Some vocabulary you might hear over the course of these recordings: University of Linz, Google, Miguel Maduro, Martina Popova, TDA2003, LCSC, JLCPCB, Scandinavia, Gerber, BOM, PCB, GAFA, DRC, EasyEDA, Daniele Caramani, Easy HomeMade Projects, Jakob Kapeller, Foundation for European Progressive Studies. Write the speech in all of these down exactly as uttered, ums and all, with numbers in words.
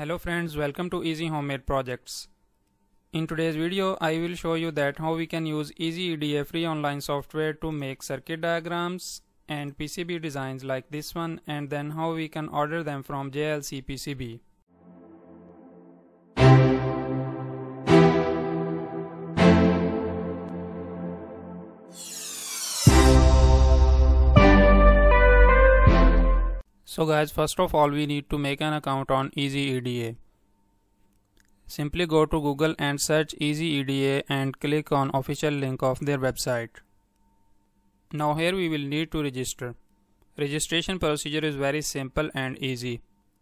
Hello friends, welcome to Easy Homemade Projects. In today's video, I will show you that how we can use EasyEDA free online software to make circuit diagrams and P C B designs like this one, and then how we can order them from J L C P C B. So guys, first of all we need to make an account on EasyEDA. Simply go to Google and search EasyEDA and click on official link of their website. Now here we will need to register. Registration procedure is very simple and easy.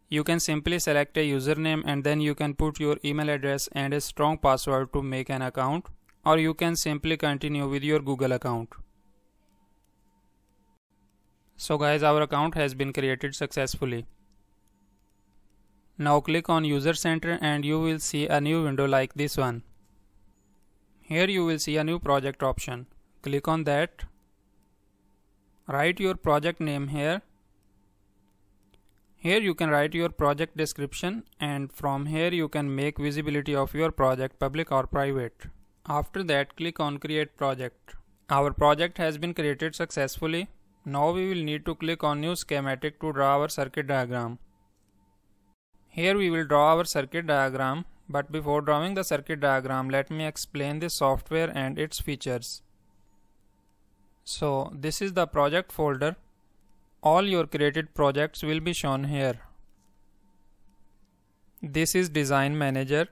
You can simply select a username and then you can put your email address and a strong password to make an account, or you can simply continue with your Google account. So guys, our account has been created successfully. Now click on User Center and you will see a new window like this one. Here you will see a new project option. Click on that. Write your project name here. Here you can write your project description, and from here you can make visibility of your project public or private. After that, click on Create Project. Our project has been created successfully. Now we will need to click on new schematic to draw our circuit diagram. Here we will draw our circuit diagram, but before drawing the circuit diagram, let me explain the software and its features. So this is the project folder. All your created projects will be shown here. This is Design Manager.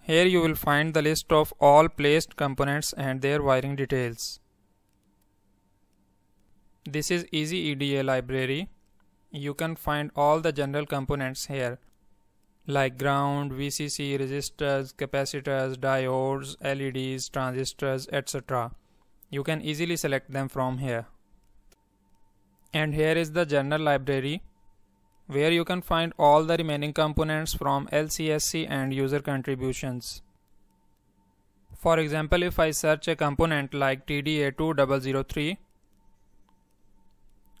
Here you will find the list of all placed components and their wiring details. This is EasyEDA library. You can find all the general components here, like ground, V C C, resistors, capacitors, diodes, L E Ds, transistors, et cetera. You can easily select them from here. And here is the general library, where you can find all the remaining components from L C S C and user contributions. For example, if I search a component like T D A two thousand three,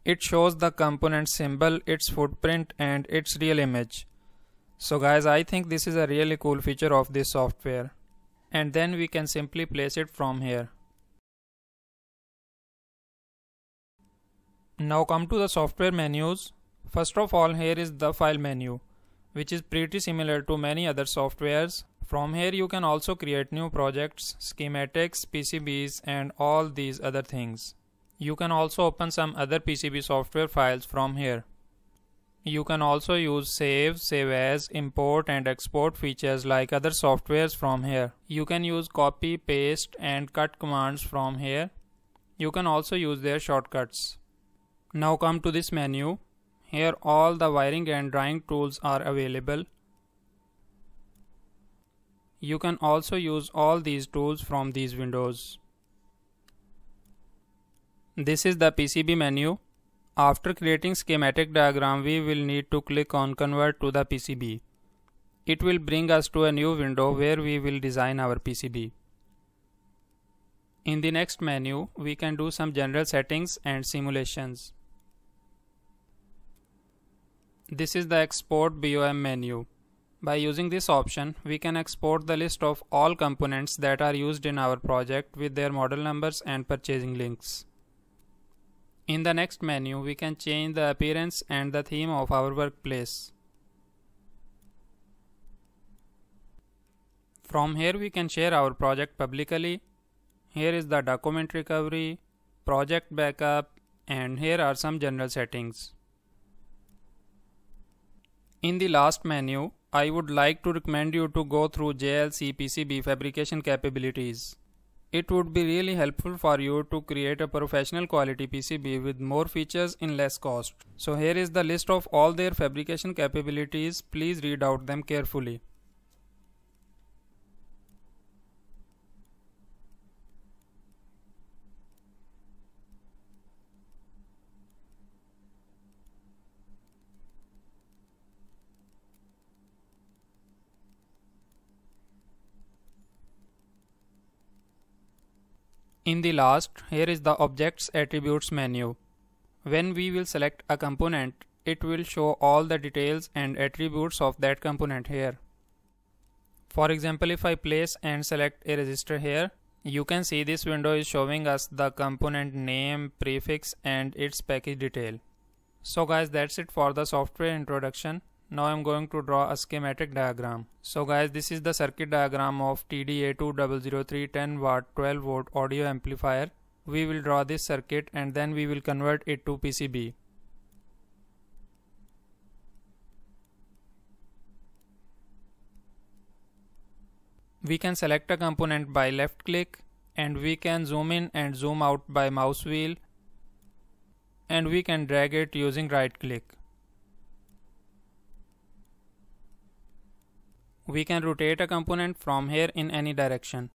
it shows the component symbol, its footprint and its real image. So guys, I think this is a really cool feature of this software. And then we can simply place it from here. Now come to the software menus. First of all, here is the file menu, which is pretty similar to many other softwares. From here you can also create new projects, schematics, P C Bs and all these other things. You can also open some other P C B software files from here. You can also use save, save as, import and export features like other softwares from here. You can use copy, paste and cut commands from here. You can also use their shortcuts. Now come to this menu. Here all the wiring and drawing tools are available. You can also use all these tools from these windows. This is the P C B menu. After creating schematic diagram, we will need to click on Convert to the P C B. It will bring us to a new window where we will design our P C B. In the next menu, we can do some general settings and simulations. This is the Export B O M menu. By using this option, we can export the list of all components that are used in our project with their model numbers and purchasing links. In the next menu, we can change the appearance and the theme of our workplace. From here we can share our project publicly. Here is the document recovery, project backup, and here are some general settings. In the last menu, I would like to recommend you to go through J L C P C B fabrication capabilities. It would be really helpful for you to create a professional quality P C B with more features in less cost. So here is the list of all their fabrication capabilities. Please read out them carefully. In the last, here is the Objects Attributes menu. When we will select a component, it will show all the details and attributes of that component here. For example, if I place and select a resistor here, you can see this window is showing us the component name, prefix and its package detail. So guys, that's it for the software introduction. Now I'm going to draw a schematic diagram. So guys, this is the circuit diagram of T D A two thousand three ten watt twelve volt audio amplifier. We will draw this circuit and then we will convert it to P C B. We can select a component by left click, and we can zoom in and zoom out by mouse wheel, and we can drag it using right click. We can rotate a component from here in any direction.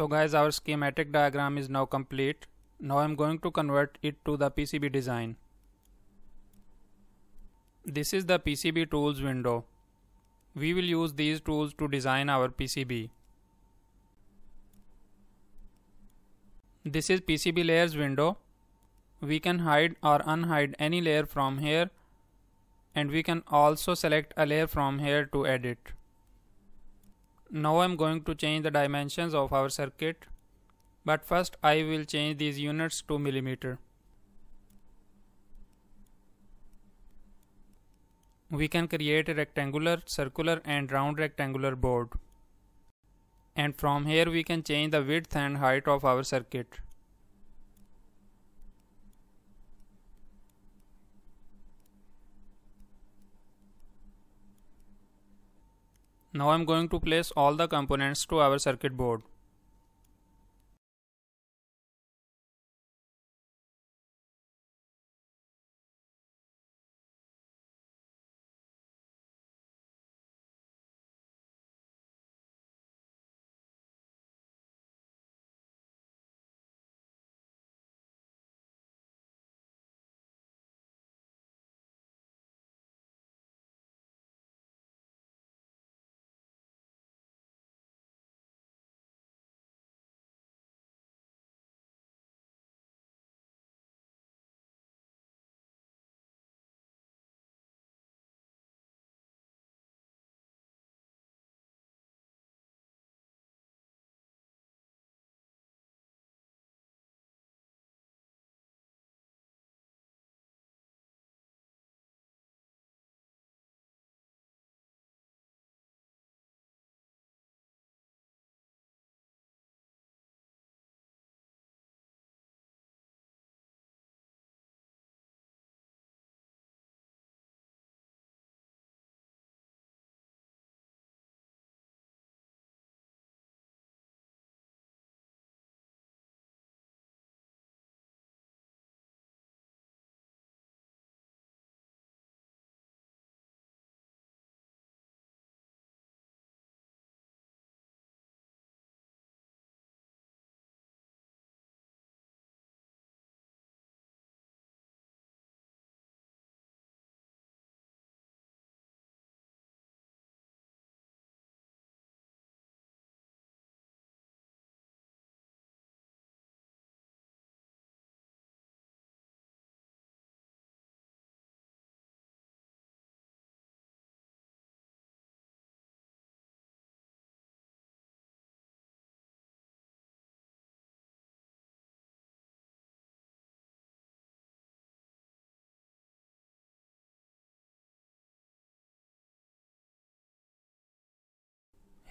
So guys, our schematic diagram is now complete. Now I'm going to convert it to the P C B design. This is the P C B tools window. We will use these tools to design our P C B. This is P C B layers window. We can hide or unhide any layer from here, and we can also select a layer from here to edit. Now I'm going to change the dimensions of our circuit, but first I will change these units to millimeter. We can create a rectangular, circular and round rectangular board. And from here we can change the width and height of our circuit. Now I'm going to place all the components to our circuit board.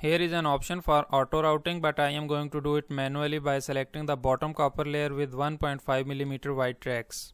Here is an option for auto routing, but I am going to do it manually by selecting the bottom copper layer with one point five millimeter wide tracks.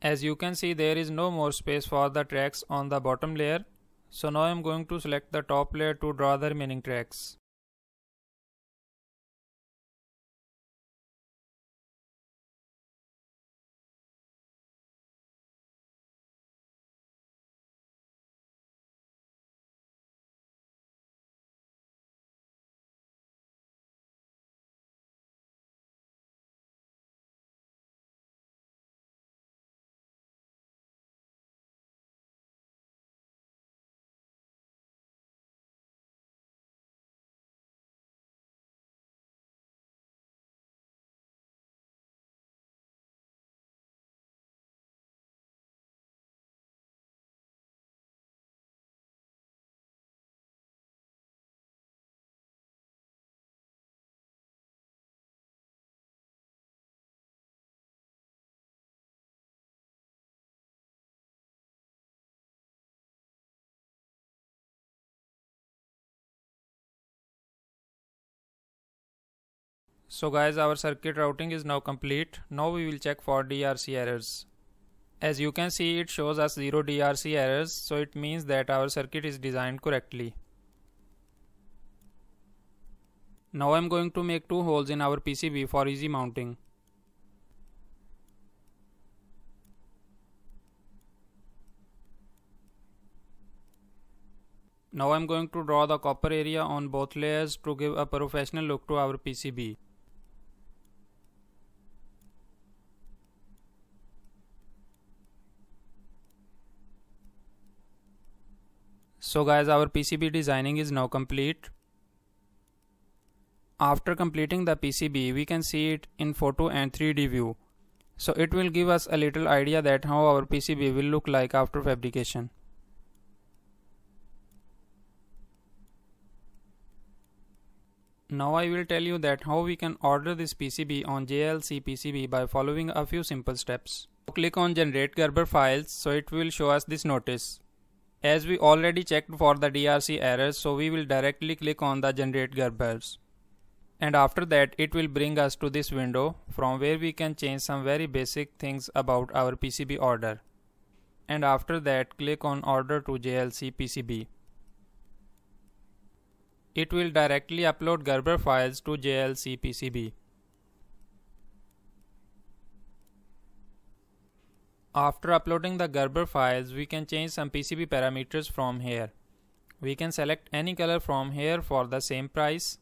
As you can see, there is no more space for the tracks on the bottom layer. So now I am going to select the top layer to draw the remaining tracks. So guys, our circuit routing is now complete. Now we will check for D R C errors. As you can see, it shows us zero D R C errors, so it means that our circuit is designed correctly. Now I am going to make two holes in our P C B for easy mounting. Now I am going to draw the copper area on both layers to give a professional look to our P C B. So guys, our P C B designing is now complete. After completing the P C B, we can see it in photo and three D view. So it will give us a little idea that how our P C B will look like after fabrication. Now I will tell you that how we can order this P C B on J L C P C B by following a few simple steps. So click on Generate Gerber Files, so it will show us this notice. As we already checked for the D R C errors, so we will directly click on the Generate Gerbers. And after that, it will bring us to this window from where we can change some very basic things about our P C B order. And after that, click on Order to J L C P C B. It will directly upload Gerber files to J L C P C B. After uploading the Gerber files, we can change some P C B parameters from here. We can select any color from here for the same price.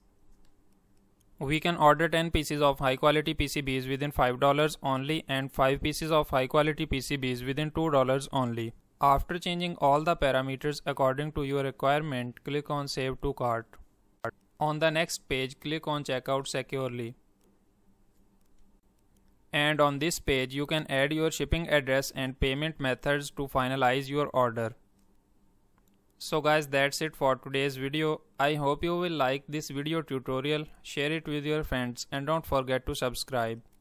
We can order ten pieces of high quality P C Bs within five dollars only and five pieces of high quality P C Bs within two dollars only. After changing all the parameters according to your requirement, click on Save to Cart. On the next page, click on Checkout Securely. And on this page, you can add your shipping address and payment methods to finalize your order. So guys, that's it for today's video. I hope you will like this video tutorial, share it with your friends, and don't forget to subscribe.